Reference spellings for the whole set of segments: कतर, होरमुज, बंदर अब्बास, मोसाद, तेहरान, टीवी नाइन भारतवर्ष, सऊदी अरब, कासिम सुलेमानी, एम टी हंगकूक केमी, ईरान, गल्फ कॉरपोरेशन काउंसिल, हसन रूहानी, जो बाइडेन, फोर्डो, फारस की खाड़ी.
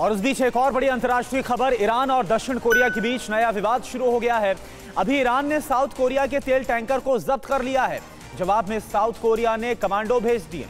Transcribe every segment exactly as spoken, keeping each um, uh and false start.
और उस बीच एक और बड़ी अंतर्राष्ट्रीय खबर, ईरान और दक्षिण कोरिया के बीच नया विवाद शुरू हो गया है। अभी ईरान ने साउथ कोरिया के तेल टैंकर को जब्त कर लिया है। जवाब में साउथ कोरिया ने कमांडो भेज दिए।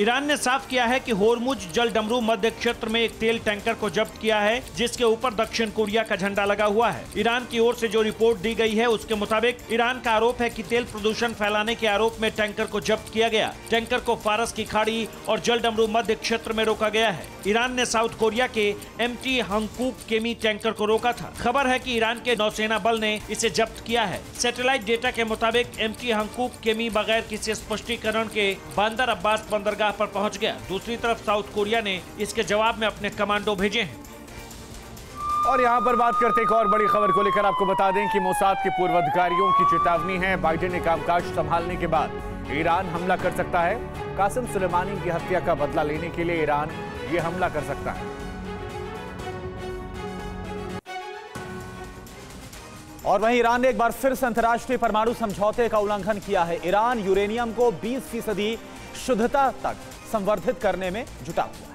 ईरान ने साफ किया है कि होरमुज जल डमरू मध्य क्षेत्र में एक तेल टैंकर को जब्त किया है, जिसके ऊपर दक्षिण कोरिया का झंडा लगा हुआ है। ईरान की ओर से जो रिपोर्ट दी गई है उसके मुताबिक ईरान का आरोप है कि तेल प्रदूषण फैलाने के आरोप में टैंकर को जब्त किया गया। टैंकर को फारस की खाड़ी और जल डमरू मध्य क्षेत्र में रोका गया है। ईरान ने साउथ कोरिया के एम टी हंगकूक केमी tanker को रोका था। खबर है कि ईरान के नौसेना बल ने इसे जब्त किया है। सैटेलाइट डेटा के मुताबिक एम टी हंगकूक केमी बगैर किसी स्पष्टीकरण के बंदर अब्बास बंदरगाह पर पहुंच गया। दूसरी तरफ साउथ कोरिया ने इसके जवाब में अपने कमांडो भेजे हैं। और यहां पर बात करते एक और बड़ी खबर को लेकर, आपको बता दें कि मोसाद के पूर्व अधिकारियों की चेतावनी है। बाइडेन ने कामकाज संभालने के बाद ईरान हमला कर सकता है। कासिम सुलेमानी की हत्या का बदला लेने के लिए ईरान ये हमला कर सकता है। और वहीं ईरान ने एक बार फिर अंतर्राष्ट्रीय परमाणु समझौते का उल्लंघन किया है। ईरान यूरेनियम को बीस फीसदी शुद्धता तक संवर्धित करने में जुटा हुआ है।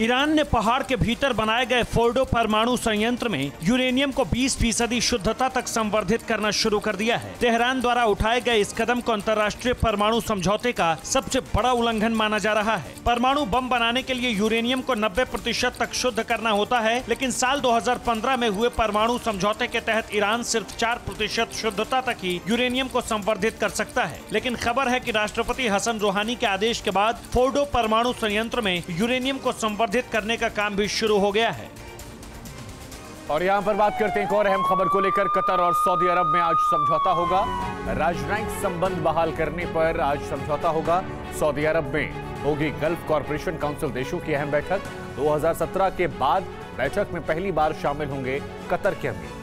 ईरान ने पहाड़ के भीतर बनाए गए फोर्डो परमाणु संयंत्र में यूरेनियम को बीस फीसदी शुद्धता तक संवर्धित करना शुरू कर दिया है। तेहरान द्वारा उठाए गए इस कदम को अंतर्राष्ट्रीय परमाणु समझौते का सबसे बड़ा उल्लंघन माना जा रहा है। परमाणु बम बनाने के लिए यूरेनियम को नब्बे प्रतिशत तक शुद्ध करना होता है, लेकिन साल दो हजार पंद्रह में हुए परमाणु समझौते के तहत ईरान सिर्फ चार प्रतिशत शुद्धता तक ही यूरेनियम को संवर्धित कर सकता है। लेकिन खबर है कि राष्ट्रपति हसन रूहानी के आदेश के बाद फोर्डो परमाणु संयंत्र में यूरेनियम को वर्धित करने का काम भी शुरू हो गया है। और यहां पर बात करते हैं एक और अहम खबर को लेकर। कतर और सऊदी अरब में आज समझौता होगा। राजनयिक संबंध बहाल करने पर आज समझौता होगा। सऊदी अरब में होगी गल्फ कॉरपोरेशन काउंसिल देशों की अहम बैठक। दो हजार सत्रह के बाद बैठक में पहली बार शामिल होंगे कतर के अमीर।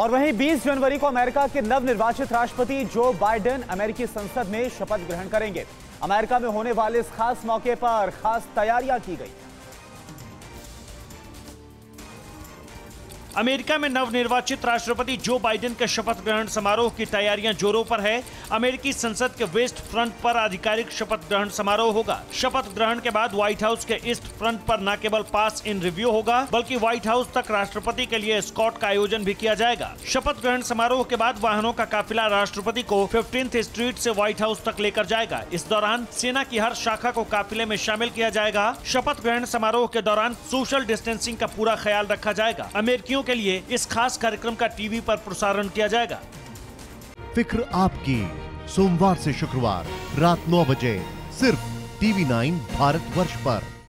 और वहीं बीस जनवरी को अमेरिका के नवनिर्वाचित राष्ट्रपति जो बाइडेन अमेरिकी संसद में शपथ ग्रहण करेंगे। अमेरिका में होने वाले इस खास मौके पर खास तैयारियां की गई। अमेरिका में नवनिर्वाचित राष्ट्रपति जो बाइडेन के शपथ ग्रहण समारोह की तैयारियां जोरों पर है। अमेरिकी संसद के वेस्ट फ्रंट पर आधिकारिक शपथ ग्रहण समारोह होगा। शपथ ग्रहण के बाद व्हाइट हाउस के ईस्ट फ्रंट पर न केवल पास इन रिव्यू होगा, बल्कि व्हाइट हाउस तक राष्ट्रपति के लिए स्कॉट का आयोजन भी किया जाएगा। शपथ ग्रहण समारोह के बाद वाहनों का काफिला राष्ट्रपति को फिफ्टींथ स्ट्रीट से व्हाइट हाउस तक लेकर जाएगा। इस दौरान सेना की हर शाखा को काफिले में शामिल किया जाएगा। शपथ ग्रहण समारोह के दौरान सोशल डिस्टेंसिंग का पूरा ख्याल रखा जाएगा। अमेरिकियों के लिए इस खास कार्यक्रम का टीवी पर प्रसारण किया जाएगा। फिक्र आपकी, सोमवार से शुक्रवार रात नौ बजे सिर्फ टीवी नाइन भारतवर्ष पर।